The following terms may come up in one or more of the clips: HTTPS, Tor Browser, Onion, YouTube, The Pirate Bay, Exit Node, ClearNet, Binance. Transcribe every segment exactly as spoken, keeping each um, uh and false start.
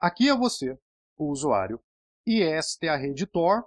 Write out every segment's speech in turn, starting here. Aqui é você, o usuário, e esta é a rede Tor,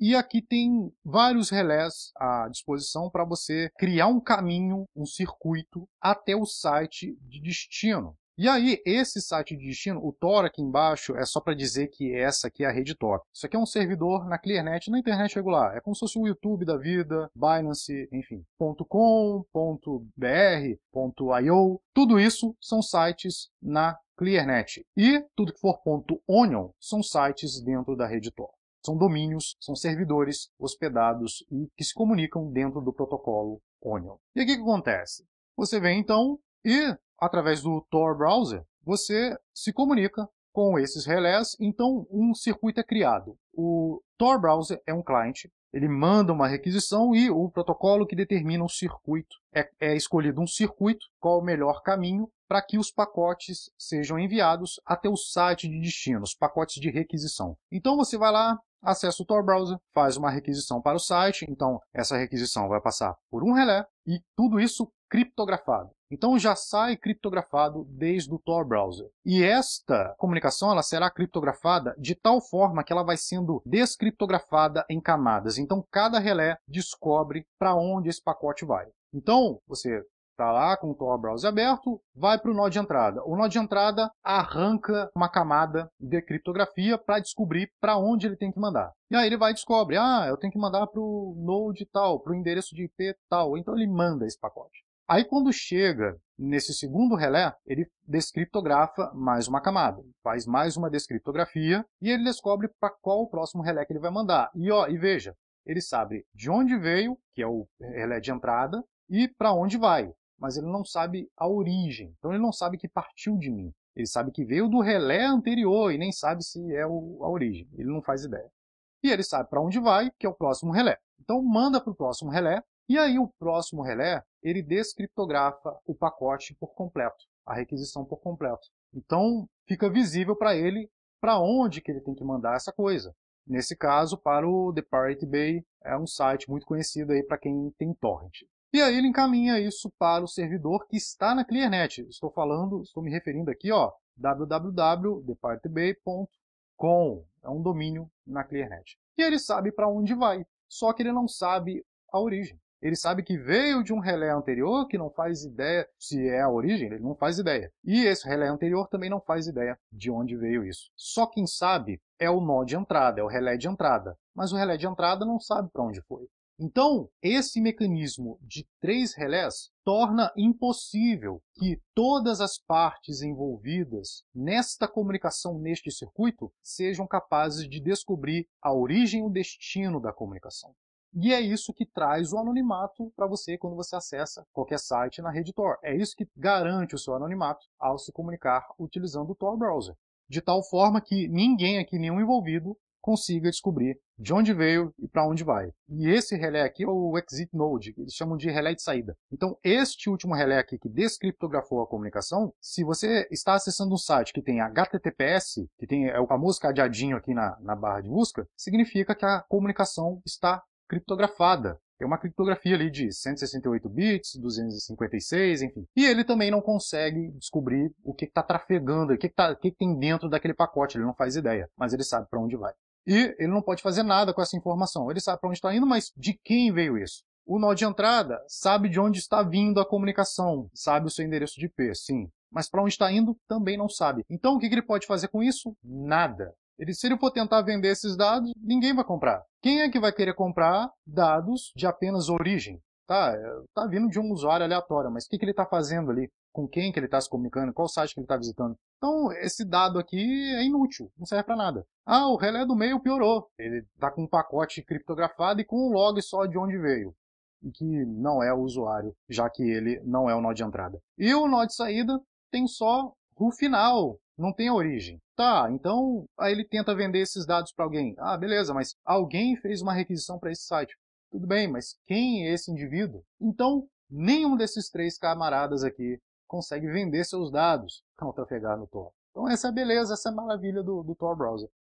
e aqui tem vários relés à disposição para você criar um caminho, um circuito, até o site de destino. E aí, esse site de destino, o Tor aqui embaixo, é só para dizer que essa aqui é a rede Tor. Isso aqui é um servidor na ClearNet, na internet regular. É como se fosse o YouTube da vida, Binance, enfim, .com, .br, .io. Tudo isso são sites na ClearNet. E tudo que for .onion são sites dentro da rede Tor. São domínios, são servidores hospedados e que se comunicam dentro do protocolo Onion. E aqui o que acontece? Você vem então e... através do Tor Browser, você se comunica com esses relés, então um circuito é criado. O Tor Browser é um cliente, ele manda uma requisição e o protocolo que determina o circuito. É, é escolhido um circuito, qual o melhor caminho, para que os pacotes sejam enviados até o site de destino, os pacotes de requisição. Então você vai lá, acessa o Tor Browser, faz uma requisição para o site, então essa requisição vai passar por um relé e tudo isso criptografado. Então já sai criptografado desde o Tor Browser. E esta comunicação ela será criptografada de tal forma que ela vai sendo descriptografada em camadas. Então cada relé descobre para onde esse pacote vai. Então você está lá com o Tor Browser aberto, vai para o nó de entrada. O nó de entrada arranca uma camada de criptografia para descobrir para onde ele tem que mandar. E aí ele vai e descobre, ah, eu tenho que mandar para o node tal, para o endereço de I P tal. Então ele manda esse pacote. Aí quando chega nesse segundo relé, ele descriptografa mais uma camada, faz mais uma descriptografia e ele descobre para qual o próximo relé que ele vai mandar. E, ó, e veja, ele sabe de onde veio, que é o relé de entrada, e para onde vai, mas ele não sabe a origem, então ele não sabe que partiu de mim. Ele sabe que veio do relé anterior e nem sabe se é o, a origem, ele não faz ideia. E ele sabe para onde vai, que é o próximo relé. Então manda para o próximo relé. E aí o próximo relé, ele descriptografa o pacote por completo, a requisição por completo. Então fica visível para ele para onde que ele tem que mandar essa coisa. Nesse caso, para o The Pirate Bay, é um site muito conhecido aí para quem tem torrent. E aí ele encaminha isso para o servidor que está na ClearNet. Estou falando, estou me referindo aqui, ó, w w w ponto the pirate bay ponto com. É um domínio na ClearNet. E ele sabe para onde vai, só que ele não sabe a origem. Ele sabe que veio de um relé anterior que não faz ideia se é a origem, ele não faz ideia. E esse relé anterior também não faz ideia de onde veio isso. Só quem sabe é o nó de entrada, é o relé de entrada. Mas o relé de entrada não sabe para onde foi. Então, esse mecanismo de três relés torna impossível que todas as partes envolvidas nesta comunicação, neste circuito, sejam capazes de descobrir a origem e o destino da comunicação. E é isso que traz o anonimato para você quando você acessa qualquer site na rede Tor. É isso que garante o seu anonimato ao se comunicar utilizando o Tor Browser. De tal forma que ninguém aqui, nenhum envolvido, consiga descobrir de onde veio e para onde vai. E esse relé aqui é o Exit Node, eles chamam de relé de saída. Então este último relé aqui que descriptografou a comunicação, se você está acessando um site que tem H T T P S, que tem é o famoso cadeadinho aqui na, na barra de busca, significa que a comunicação está criptografada. É uma criptografia ali de cento e sessenta e oito bits, duzentos e cinquenta e seis, enfim. E ele também não consegue descobrir o que está trafegando, o que, que, tá, o que, que tem dentro daquele pacote, ele não faz ideia, mas ele sabe para onde vai. E ele não pode fazer nada com essa informação, ele sabe para onde está indo, mas de quem veio isso? O nó de entrada sabe de onde está vindo a comunicação, sabe o seu endereço de I P, sim. Mas para onde está indo também não sabe. Então o que, que ele pode fazer com isso? Nada. Ele, se ele for tentar vender esses dados, ninguém vai comprar. Quem é que vai querer comprar dados de apenas origem? Tá, tá vindo de um usuário aleatório, mas o que, que ele está fazendo ali? Com quem que ele está se comunicando? Qual site que ele está visitando? Então, esse dado aqui é inútil, não serve para nada. Ah, o relé do meio piorou. Ele está com um pacote criptografado e com um log só de onde veio. E que não é o usuário, já que ele não é o nó de entrada. E o nó de saída tem só o final, não tem a origem. Tá, então aí ele tenta vender esses dados para alguém. Ah, beleza, mas alguém fez uma requisição para esse site. Tudo bem, mas quem é esse indivíduo? Então, nenhum desses três camaradas aqui consegue vender seus dados para trafegar no Tor. Então essa é a beleza, essa é a maravilha do, do Tor Browser.